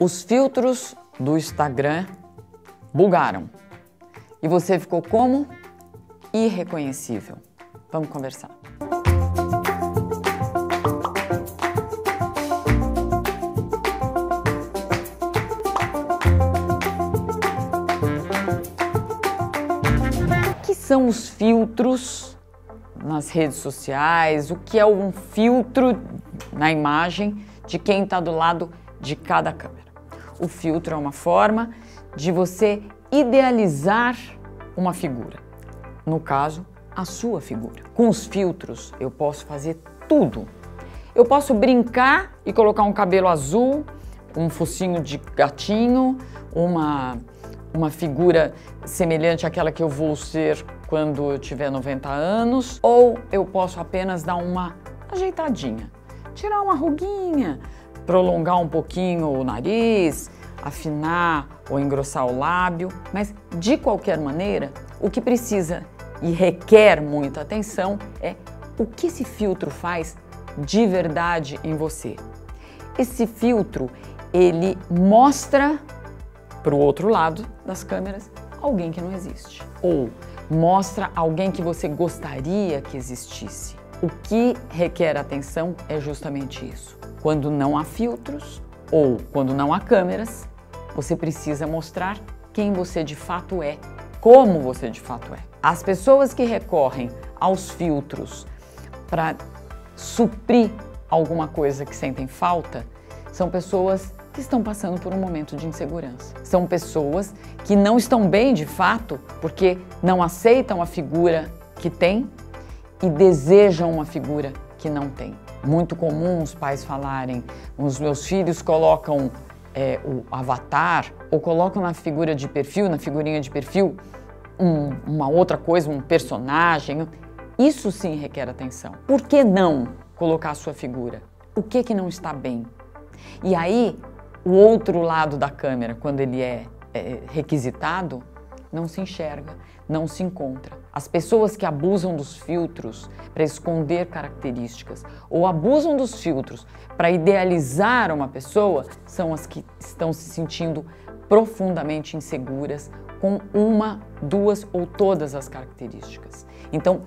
Os filtros do Instagram bugaram e você ficou como? Irreconhecível. Vamos conversar. O que são os filtros nas redes sociais? O que é um filtro na imagem de quem está do lado de cada câmera? O filtro é uma forma de você idealizar uma figura, no caso, a sua figura. Com os filtros eu posso fazer tudo. Eu posso brincar e colocar um cabelo azul, um focinho de gatinho, uma figura semelhante àquela que eu vou ser quando eu tiver 90 anos, ou eu posso apenas dar uma ajeitadinha, tirar uma ruguinha, prolongar um pouquinho o nariz, afinar ou engrossar o lábio, mas de qualquer maneira, o que precisa e requer muita atenção é o que esse filtro faz de verdade em você. Esse filtro, ele mostra para o outro lado das câmeras alguém que não existe, ou mostra alguém que você gostaria que existisse. O que requer atenção é justamente isso. Quando não há filtros ou quando não há câmeras, você precisa mostrar quem você de fato é, como você de fato é. As pessoas que recorrem aos filtros para suprir alguma coisa que sentem falta são pessoas que estão passando por um momento de insegurança. São pessoas que não estão bem de fato porque não aceitam a figura que têm e desejam uma figura que não tem. Muito comum os pais falarem, os meus filhos colocam o avatar ou colocam na figura de perfil, na figurinha de perfil, uma outra coisa, um personagem. Isso sim requer atenção. Por que não colocar a sua figura? O que que não está bem? E aí, o outro lado da câmera, quando ele é requisitado, não se enxerga, não se encontra. As pessoas que abusam dos filtros para esconder características ou abusam dos filtros para idealizar uma pessoa são as que estão se sentindo profundamente inseguras com uma, duas ou todas as características. Então,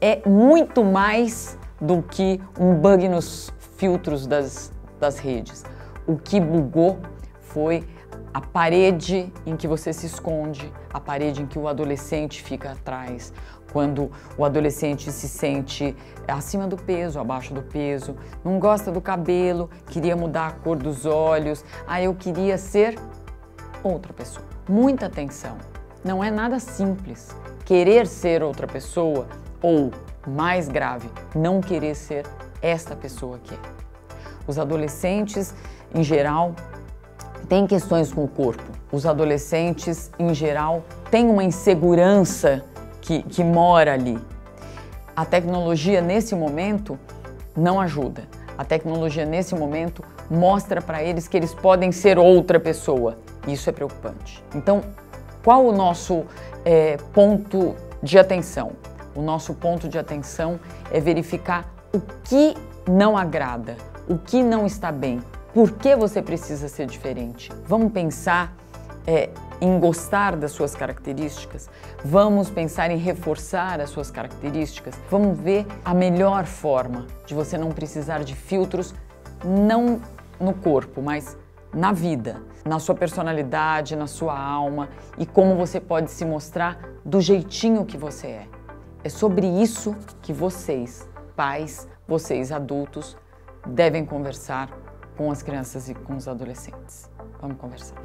é muito mais do que um bug nos filtros das redes. O que bugou foi a parede em que você se esconde, a parede em que o adolescente fica atrás, quando o adolescente se sente acima do peso, abaixo do peso, não gosta do cabelo, queria mudar a cor dos olhos, eu queria ser outra pessoa. Muita atenção, não é nada simples. Querer ser outra pessoa ou, mais grave, não querer ser esta pessoa que é. Os adolescentes, em geral, tem questões com o corpo. Os adolescentes, em geral, têm uma insegurança que mora ali. A tecnologia, nesse momento, não ajuda. A tecnologia, nesse momento, mostra para eles que eles podem ser outra pessoa. Isso é preocupante. Então, qual o nosso ponto de atenção? O nosso ponto de atenção é verificar o que não agrada, o que não está bem. Por que você precisa ser diferente? Vamos pensar em gostar das suas características? Vamos pensar em reforçar as suas características? Vamos ver a melhor forma de você não precisar de filtros, não no corpo, mas na vida, na sua personalidade, na sua alma e como você pode se mostrar do jeitinho que você é. É sobre isso que vocês, pais, vocês adultos, devem conversar com as crianças e com os adolescentes. Vamos conversar.